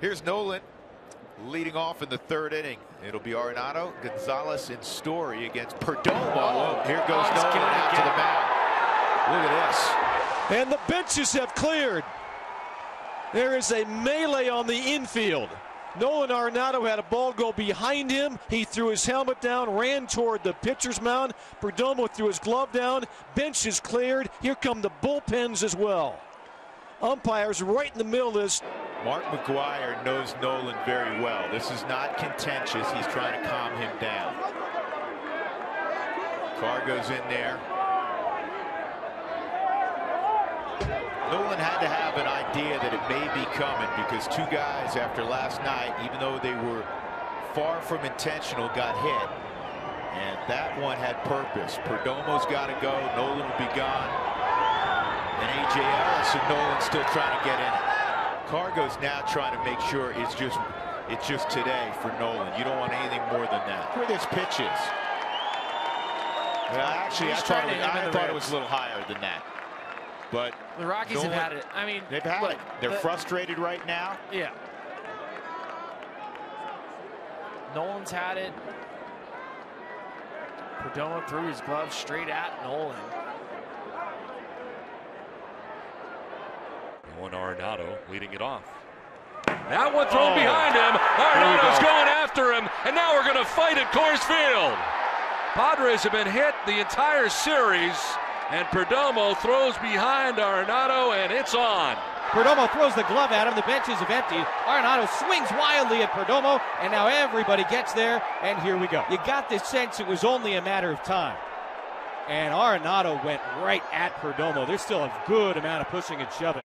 Here's Nolan leading off in the third inning. It'll be Arenado, Gonzalez, and Story against Perdomo. Oh, here goes Nolan out to the mound. Look at this. And the benches have cleared. There is a melee on the infield. Nolan Arenado had a ball go behind him. He threw his helmet down, ran toward the pitcher's mound. Perdomo threw his glove down. Bench is cleared. Here come the bullpens as well. Umpires right in the middle of this. Mark McGuire knows Nolan very well. This is not contentious. He's trying to calm him down. Carr goes in there. Nolan had to have an idea that it may be coming, because two guys after last night, even though they were far from intentional, got hit. And that one had purpose. Perdomo's got to go. Nolan will be gone. And A.J. Ellis and Nolan still trying to get in it. Cargo's now trying to make sure it's just today for Nolan. You don't want anything more than that. Where this pitch is. Well, actually, I thought it was a little higher than that. But the Rockies have had it. I mean, they've had it. They're frustrated right now. Yeah. Nolan's had it. Perdomo threw his glove straight at Nolan. Arenado leading it off. That one thrown behind him. Arenado's going after him, and now we're going to fight at Coors Field. Padres have been hit the entire series, and Perdomo throws behind Arenado, and it's on. Perdomo throws the glove at him. The benches have emptied. Arenado swings wildly at Perdomo, and now everybody gets there, and here we go. You got the sense it was only a matter of time. And Arenado went right at Perdomo. There's still a good amount of pushing and shoving.